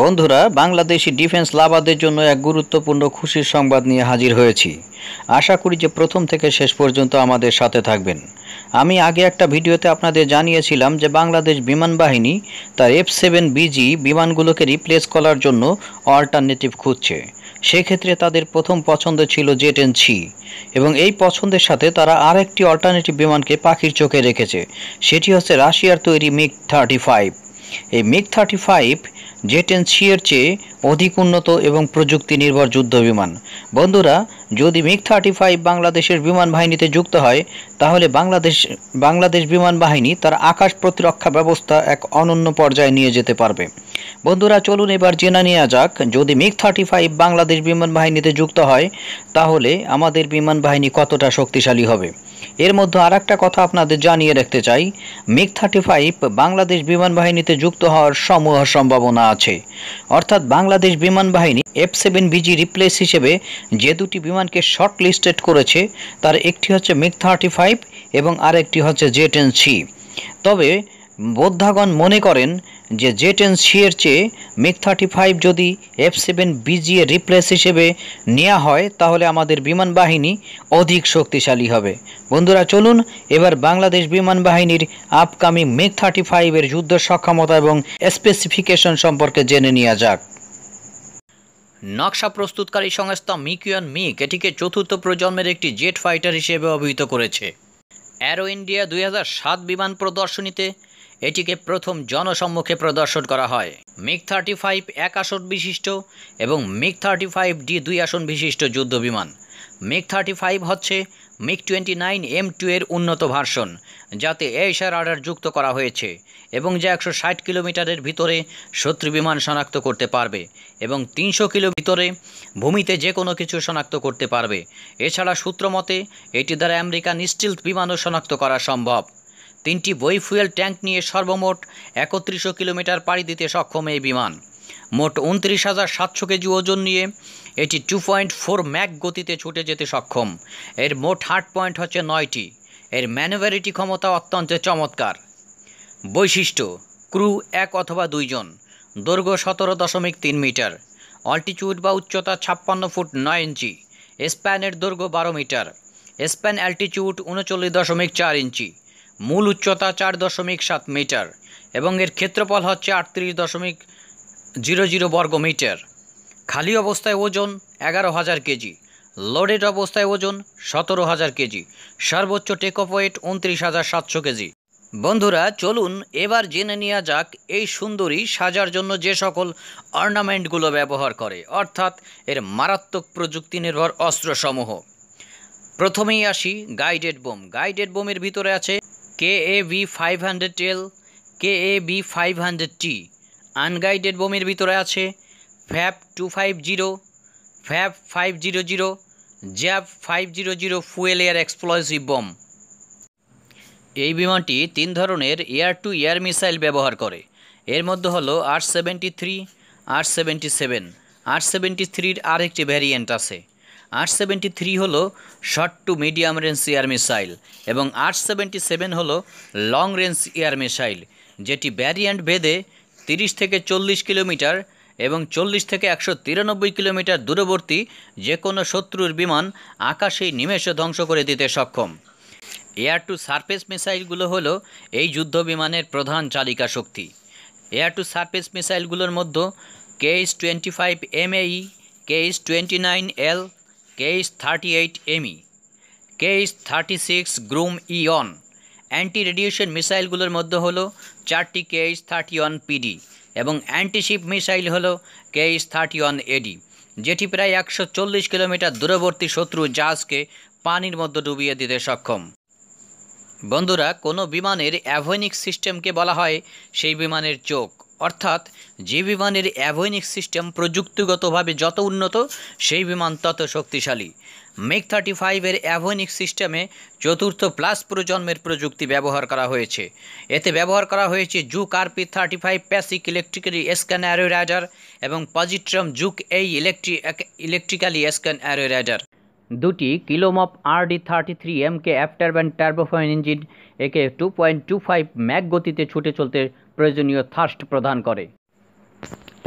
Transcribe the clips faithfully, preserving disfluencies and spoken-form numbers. বন্ধুরা বাংলাদেশি ডিফেন্স লাভারদের জন্য এক গুরুত্বপূর্ণ খুশির সংবাদ নিয়ে হাজির হয়েছি। আশা করি যে প্রথম থেকে শেষ পর্যন্ত আমাদের সাথে থাকবেন। আমি আগে একটা ভিডিওতে আপনাদের জানিয়েছিলাম যে বাংলাদেশ বিমান বাহিনী তার এফ সেভেন বি জি বিমানগুলোকে রিপ্লেস করার জন্য অল্টারনেটিভ খুঁজছে। সেক্ষেত্রে তাদের প্রথম পছন্দ ছিল জে টেন সি এবং এই পছন্দের সাথে তারা আরেকটি অল্টারনেটিভ বিমানকে পাখির চোখে রেখেছে, সেটি হচ্ছে রাশিয়ার তৈরি মিগ থার্টি ফাইভ। এই MiG thirty five J ten C এর চেয়ে অধিক উন্নত এবং প্রযুক্তি নির্ভর যুদ্ধ বিমান। বন্ধুরা, যদি মিগ থার্টি ফাইভ বাংলাদেশের বিমান বাহিনীতে যুক্ত হয় তাহলে বাংলাদেশ বাংলাদেশ বিমান বাহিনী তার আকাশ প্রতিরক্ষা ব্যবস্থা এক অনন্য পর্যায়ে নিয়ে যেতে পারবে। বন্ধুরা, চলুন এবার জেনে নেওয়া যাক, যদি মিগ থার্টি ফাইভ বাংলাদেশ বিমান বাহিনীতে যুক্ত হয় তাহলে আমাদের বিমান বাহিনী কতটা শক্তিশালী হবে। এর মধ্যে আর একটা কথা আপনাদের জানিয়ে রাখতে চাই, মিগ থার্টি ফাইভ বাংলাদেশ বিমান বাহিনীতে যুক্ত হওয়ার সমূহ সম্ভাবনা আছে। অর্থাৎ বাংলাদেশ বিমান বাহিনী F seven B G replace হিসেবে যে দুটি বিমানকে শর্ট লিস্টেড করেছে তার একটি হচ্ছে মিগ থার্টি ফাইভ এবং আরেকটি হচ্ছে জে টেন সি। তবে বোদ্ধাগণ মনে করেন যে জে টেন সি এর চেয়ে মিগ থার্টি ফাইভ যদি এফ সেভেন বি জি এর রিপ্লেস হিসেবে নেওয়া হয় তাহলে আমাদের বিমান বাহিনী অধিক শক্তিশালী হবে। বন্ধুরা, চলুন এবার বাংলাদেশ বিমান বাহিনীর আপকামিং মিগ থার্টি ফাইভ এর যুদ্ধ সক্ষমতা এবং স্পেসিফিকেশন সম্পর্কে জেনে নেওয়া যাক। নকশা প্রস্তুতকারী সংস্থা মিকিয়ন মিগ এটিকে চতুর্থ প্রজন্মের একটি জেট ফাইটার হিসেবে অভিহিত করেছে। অ্যারো ইন্ডিয়া দুই হাজার সাত বিমান প্রদর্শনীতে এটিকে প্রথম জনসম্মুখে প্রদর্শন করা হয়। মিগ থার্টি ফাইভ এক আসন বিশিষ্ট এবং মিগ থার্টি ফাইভ ডি দুই আসন বিশিষ্ট যুদ্ধ বিমান। মিগ থার্টি ফাইভ হচ্ছে MiG twenty nine M two এর উন্নত ভার্সন, যাতে এএসা রাডার যুক্ত করা হয়েছে এবং যা একশো ষাট কিলোমিটারের ভিতরে শত্রু বিমান শনাক্ত করতে পারবে এবং তিনশো কিলো ভিতরে ভূমিতে যে কোনো কিছু শনাক্ত করতে পারবে। এছাড়া সূত্রমতে এটি দ্বারা আমেরিকান স্টিলথ বিমানও শনাক্ত করা সম্ভব। তিনটি বই ফুয়েল ট্যাঙ্ক নিয়ে সর্বমোট একত্রিশশো কিলোমিটার পাড়ি দিতে সক্ষম এই বিমান। মোট উনত্রিশ হাজার সাতশো কেজি ওজন নিয়ে এটি টু পয়েন্ট ফোর ম্যাক গতিতে ছুটে যেতে সক্ষম। এর মোট হার্ট পয়েন্ট হচ্ছে নয়টি। এর ম্যানুভারিটি ক্ষমতা অত্যন্ত চমৎকার। বৈশিষ্ট্য: ক্রু এক অথবা দুইজন, দৈর্ঘ্য সতেরো দশমিক তিন মিটার, অল্টিচিউড বা উচ্চতা ছাপ্পান্ন ফুট নয় ইঞ্চি, স্প্যানের দৈর্ঘ্য বারো মিটার, স্প্যান অ্যাল্টিচিউড উনচল্লিশ দশমিক চার ইঞ্চি, মূল উচ্চতা চার দশমিক সাত মিটার এবং এর ক্ষেত্রফল হচ্ছে আটত্রিশ দশমিক জিরো জিরো বর্গ মিটার। খালি অবস্থায় ওজন এগারো হাজার কেজি, লোডেড অবস্থায় ওজন সতেরো হাজার কেজি, সর্বোচ্চ টেক অফ ওয়েট উনত্রিশ হাজার সাতশো কেজি। বন্ধুরা, চলুন এবার জেনে নেওয়া যাক এই সুন্দরী সাজার জন্য যে সকল অর্নামেন্টগুলো ব্যবহার করে, অর্থাৎ এর মারাত্মক প্রযুক্তি নির্ভর অস্ত্রসমূহ। প্রথমেই আসি গাইডেড বোম। গাইডেড বোমের ভিতরে আছে K A B five hundred L, K A B five hundred T. Unguided বোমের ভিতরে আছে FAB two fifty, FAB five hundred, ZAB five hundred fuel air explosive bomb. এই বিমানটি তিন ধরনের এয়ার টু এয়ার মিসাইল ব্যবহার করে। এর মধ্যে হলো R seventy three, R seventy seven. R seventy থ্রির আরেকটি ভ্যারিয়েন্ট আছে। আর সেভেন্টি থ্রি হলো short to medium range air missile এবং আর সেভেন্টি সেভেন হলো লং রেঞ্জ এয়ার মিসাইল, যেটি ভ্যারিয়েন্ট ভেদে তিরিশ থেকে চল্লিশ কিলোমিটার এবং চল্লিশ থেকে একশো তিরানব্বই কিলোমিটার দূরবর্তী যে কোনো শত্রুর বিমান আকাশেই নিমেষে ধ্বংস করে দিতে সক্ষম। এয়ার টু সারফেস মিসাইলগুলো হলো এই যুদ্ধ বিমানের প্রধান চালিকা শক্তি। এয়ার টু সারফেস মিসাইলগুলোর মধ্যে K S twenty five M A, K S twenty nine L, K S thirty eight M E, K S thirty six গ্রুম ইয়ন। অ্যান্টি রেডিয়েশন মিসাইলগুলোর মধ্যে হলো চারটি K S thirty one P D এবং antiship missile হলো K S thirty one A D, যেটি প্রায় একশো চল্লিশ কিলোমিটার দূরবর্তী শত্রু জাহাজকে পানির মধ্যে ডুবিয়ে দিতে সক্ষম। বন্ধুরা, কোনো বিমানের অ্যাভিওনিক সিস্টেমকে বলা হয় সেই বিমানের চোখ, অর্থাৎ যে বিমানের অ্যাভিওনিক সিস্টেম প্রযুক্তিগতভাবে যত উন্নত সেই বিমান তত শক্তিশালী। মিগ থার্টি ফাইভ এর অ্যাভিওনিক সিস্টেমে চতুর্থ প্লাস প্রজন্মের প্রযুক্তি ব্যবহার করা হয়েছে। এতে ব্যবহার করা হয়েছে Zhuk RP thirty five passive electrically scan array radar এবং পজিট্রম জুক এই ইলেকট্রি ইলেকট্রিক্যালি স্ক্যান অ্যারো রাডার। দুটি কিলোমপ R D thirty three M K F turbine turbofan engine একে two point two five Mach গতিতে ছুটে চলতে প্রয়োজনীয় থার্স্ট প্রদান করে।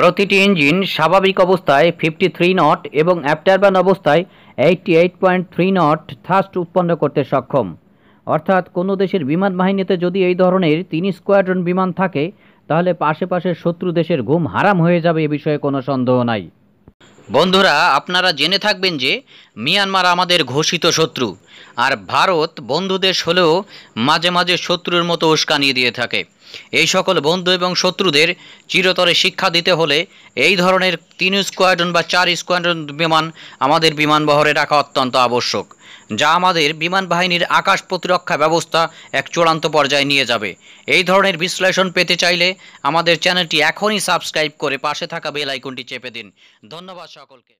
প্রতিটি ইঞ্জিন স্বাভাবিক অবস্থায় तिरेपन নট এবং অ্যাফটারবার্ন অবস্থায় अठासी पॉइंट तीन নট থ্রাস্ট উৎপন্ন করতে সক্ষম। অর্থাৎ কোনো দেশের বিমান বাহিনীতে যদি এই ধরনের তিন স্কোয়াড্রন বিমান থাকে তাহলে পাশাপাশি শত্রু দেশের ঘুম হারাম হয়ে যাবে, এ বিষয়ে কোনো সন্দেহ নাই। বন্ধুরা, আপনারা জেনে থাকবেন যে মিয়ানমার আমাদের ঘোষিত শত্রু, আর ভারত বন্ধু দেশ হলেও মাঝে মাঝে শত্রুর মতো উস্কানি দিয়ে থাকে। এই সকল বন্ধু এবং শত্রুদের চিরতরে শিক্ষা দিতে হলে এই ধরনের তিন স্কোয়াড্রন বা চার স্কোয়াড্রন বিমান আমাদের বিমানবহরে রাখা অত্যন্ত আবশ্যক, যা আমাদের বিমান বাহিনীর আকাশ প্রতিরক্ষা ব্যবস্থা এক চূড়ান্ত পর্যায়ে নিয়ে যাবে। এই ধরনের বিশ্লেষণ পেতে চাইলে আমাদের চ্যানেলটি এখনই সাবস্ক্রাইব করে পাশে থাকা বেল আইকনটি চেপে দিন। ধন্যবাদ সকলকে।